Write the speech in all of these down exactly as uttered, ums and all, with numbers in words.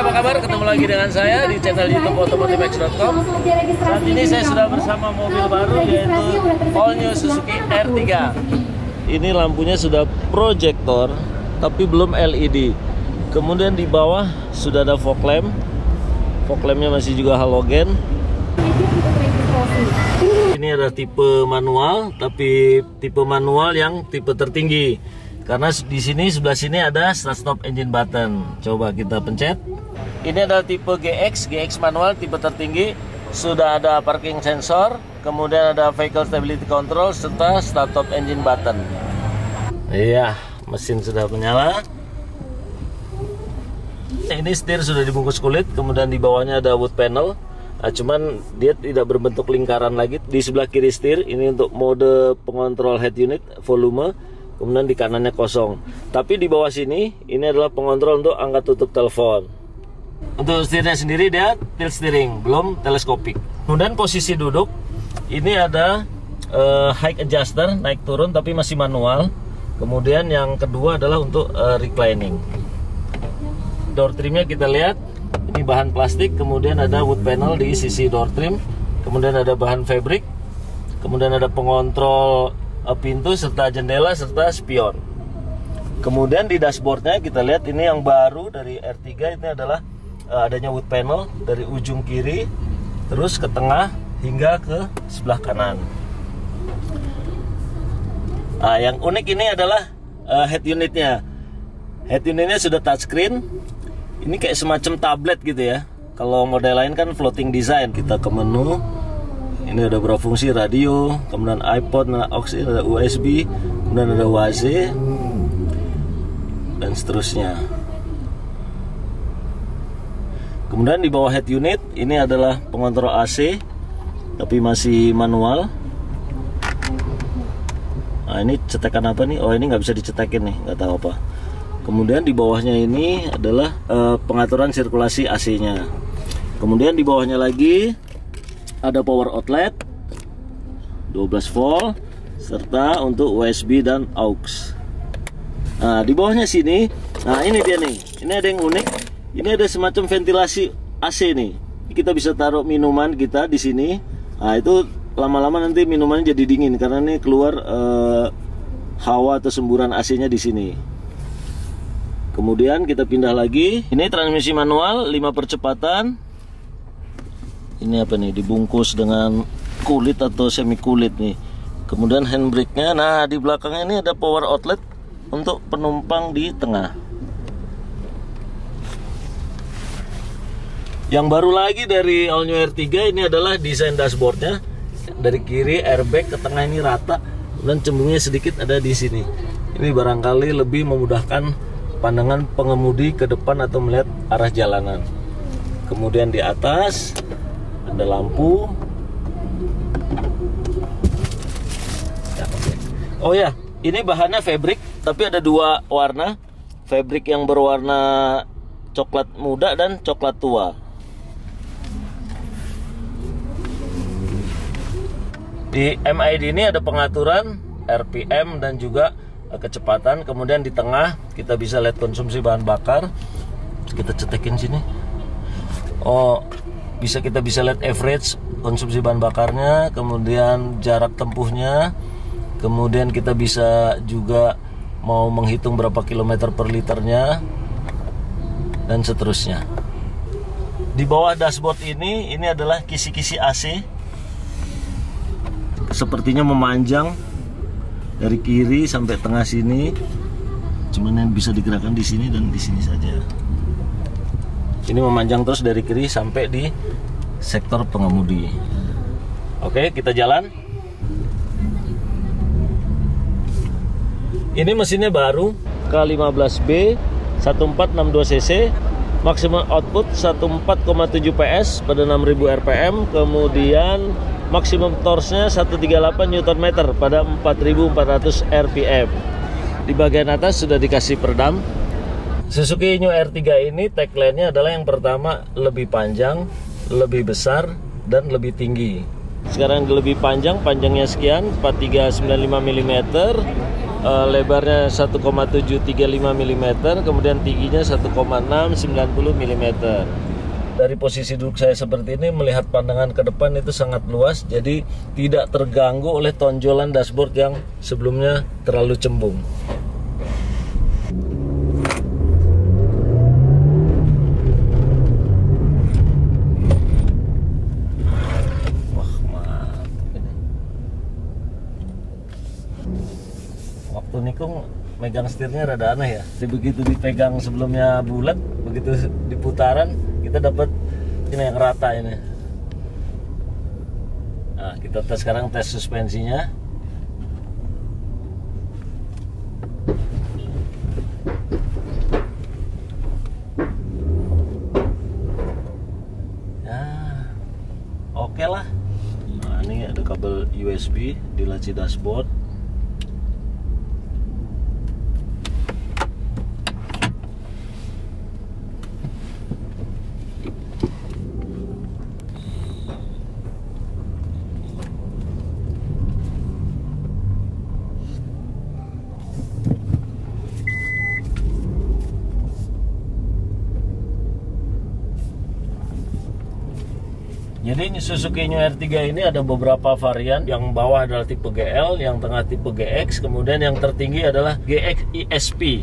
apa kabar? Ketemu lagi dengan saya di channel YouTube otomotif magz dot com. Saat ini saya sudah bersama mobil baru, yaitu all new Suzuki Ertiga. Ini lampunya sudah proyektor, tapi belum L E D. Kemudian di bawah sudah ada fog lamp. Fog lampnya masih juga halogen. Ini ada tipe manual, tapi tipe manual yang tipe tertinggi. Karena di sini sebelah sini ada start stop engine button. Coba kita pencet. Ini adalah tipe G X, G X manual tipe tertinggi. Sudah ada parking sensor, kemudian ada vehicle stability control serta start stop engine button. Iya, mesin sudah menyala. Ini setir sudah dibungkus kulit, kemudian di bawahnya ada wood panel. Nah, cuman dia tidak berbentuk lingkaran lagi. Di sebelah kiri setir ini untuk mode pengontrol head unit volume, kemudian di kanannya kosong. Tapi di bawah sini ini adalah pengontrol untuk angkat tutup telepon. Untuk setirnya sendiri dia tilt steering, belum teleskopik. Kemudian posisi duduk ini ada uh, height adjuster, naik turun tapi masih manual. Kemudian yang kedua adalah untuk uh, reclining. Door trimnya kita lihat, ini bahan plastik, kemudian ada wood panel di sisi door trim, kemudian ada bahan fabric, kemudian ada pengontrol pintu serta jendela serta spion. Kemudian di dashboardnya kita lihat, ini yang baru dari Ertiga ini adalah adanya wood panel dari ujung kiri terus ke tengah hingga ke sebelah kanan. Nah, yang unik ini adalah head unitnya. Head unitnya sudah touchscreen. Ini kayak semacam tablet gitu ya. Kalau model lain kan floating design. Kita ke menu. Ini ada berfungsi radio, kemudian iPod, ada aux, ada U S B, kemudian ada Waze dan seterusnya. Kemudian di bawah head unit ini adalah pengontrol A C tapi masih manual. Nah, ini cetakan apa nih? Oh, ini nggak bisa dicetakin nih, nggak tahu apa. Kemudian di bawahnya ini adalah uh, pengaturan sirkulasi A C-nya. Kemudian di bawahnya lagi ada power outlet dua belas volt serta untuk U S B dan aux. Nah, di bawahnya sini, nah ini dia nih. Ini ada yang unik. Ini ada semacam ventilasi A C nih. Kita bisa taruh minuman kita di sini. Nah, itu lama-lama nanti minumannya jadi dingin karena ini keluar uh, hawa atau semburan A C-nya di sini. Kemudian kita pindah lagi. Ini transmisi manual, lima percepatan. Ini apa nih? Dibungkus dengan kulit atau semi kulit nih. Kemudian handbrake-nya. Nah, di belakangnya ini ada power outlet untuk penumpang di tengah. Yang baru lagi dari all new Ertiga ini adalah desain dashboardnya. Dari kiri airbag ke tengah ini rata, dan cembungnya sedikit ada di sini. Ini barangkali lebih memudahkan pandangan pengemudi ke depan atau melihat arah jalanan. Kemudian di atas ada lampu. Oh ya, ini bahannya fabric, tapi ada dua warna, fabric yang berwarna coklat muda dan coklat tua. Di M I D ini ada pengaturan R P M dan juga kecepatan. Kemudian di tengah kita bisa lihat konsumsi bahan bakar. Kita cetekin sini. Oh, bisa kita bisa lihat average konsumsi bahan bakarnya, kemudian jarak tempuhnya. Kemudian kita bisa juga mau menghitung berapa kilometer per liternya dan seterusnya. Di bawah dashboard ini ini adalah kisi-kisi A C. Sepertinya memanjang dari kiri sampai tengah sini, cuman yang bisa digerakkan di sini dan di sini saja. Ini memanjang terus dari kiri sampai di sektor pengemudi. Oke, kita jalan. Ini mesinnya baru, K lima belas B seribu empat ratus enam puluh dua cc, maksimum output empat belas koma tujuh PS pada enam ribu RPM, kemudian maksimum torsinya seratus tiga puluh delapan newton meter pada empat ribu empat ratus RPM. Di bagian atas sudah dikasih peredam. Suzuki New Ertiga ini tagline-nya adalah yang pertama lebih panjang, lebih besar, dan lebih tinggi. Sekarang lebih panjang, panjangnya sekian, empat tiga sembilan lima milimeter. uh, lebarnya satu koma tujuh tiga lima milimeter, kemudian tingginya satu koma enam sembilan nol milimeter. Dari posisi duduk saya seperti ini, melihat pandangan ke depan itu sangat luas, jadi tidak terganggu oleh tonjolan dashboard yang sebelumnya terlalu cembung. Wah, mantap ini. Waktu nikung megang setirnya rada aneh ya. Begitu dipegang sebelumnya bulat, begitu diputaran kita dapat ini yang rata ini. Nah, kita tes sekarang tes suspensinya. Ya, oke okay lah. Nah, ini ada kabel U S B di laci dashboard. Jadi Suzuki Ertiga ini ada beberapa varian. Yang bawah adalah tipe G L, yang tengah tipe G X, kemudian yang tertinggi adalah G X I S P.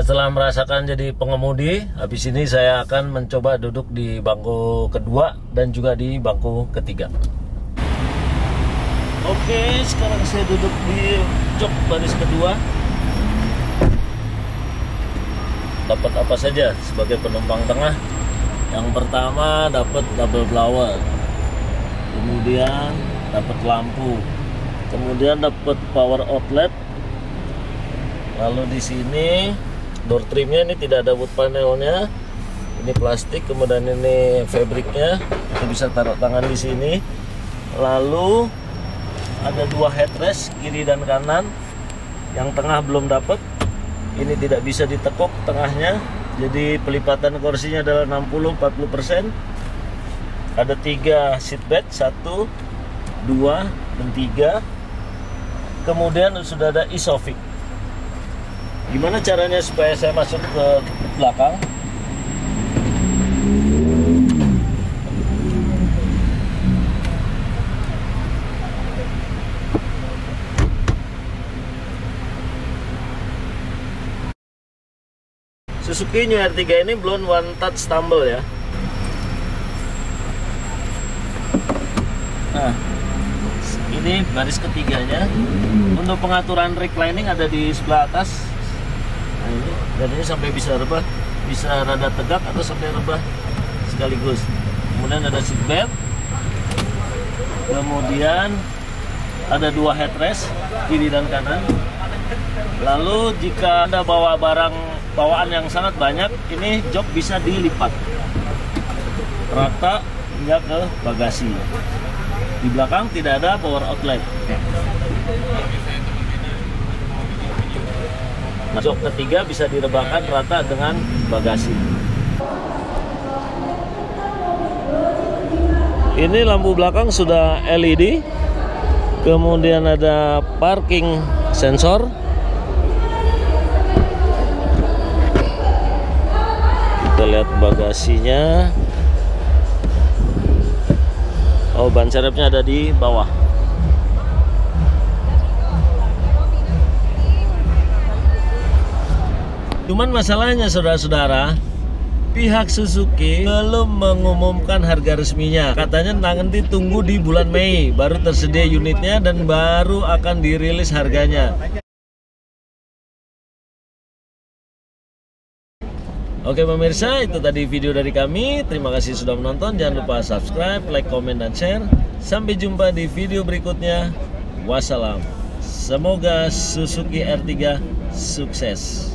Setelah merasakan jadi pengemudi, habis ini saya akan mencoba duduk di bangku kedua dan juga di bangku ketiga. Oke, sekarang saya duduk di jok baris kedua. Dapat apa saja sebagai penumpang tengah? Yang pertama dapat double blower, kemudian dapat lampu, kemudian dapat power outlet. Lalu di sini door trimnya ini tidak ada wood panelnya, ini plastik, kemudian ini fabriknya, kita bisa taruh tangan di sini. Lalu ada dua headrest kiri dan kanan. Yang tengah belum dapat, ini tidak bisa ditekuk tengahnya, jadi pelipatan kursinya adalah enam puluh empat puluh persen. Ada tiga seatbelt, satu, dua, dan tiga. Kemudian sudah ada isofix. Gimana caranya supaya saya masuk ke belakang? Suzuki Ertiga ini belum one touch stumble ya. Nah, ini baris ketiganya. Untuk pengaturan reclining ada di sebelah atas. Nah, ini dan ini sampai bisa rebah, bisa rada tegak atau sampai rebah sekaligus. Kemudian ada seat belt. Kemudian ada dua headrest kiri dan kanan. Lalu jika Anda bawa barang bawaan yang sangat banyak, ini jok bisa dilipat rata hingga ke bagasi. Di belakang tidak ada power outlet. Jok ketiga bisa direbahkan rata dengan bagasi. Ini lampu belakang sudah L E D. Kemudian ada parking sensor. Kita lihat bagasinya. Oh, ban serepnya ada di bawah. Cuman masalahnya saudara-saudara, pihak Suzuki belum mengumumkan harga resminya. Katanya nanti tunggu di bulan Mei baru tersedia unitnya dan baru akan dirilis harganya. Oke pemirsa, itu tadi video dari kami. Terima kasih sudah menonton. Jangan lupa subscribe, like, komen, dan share. Sampai jumpa di video berikutnya. Wassalam. Semoga Suzuki Ertiga sukses.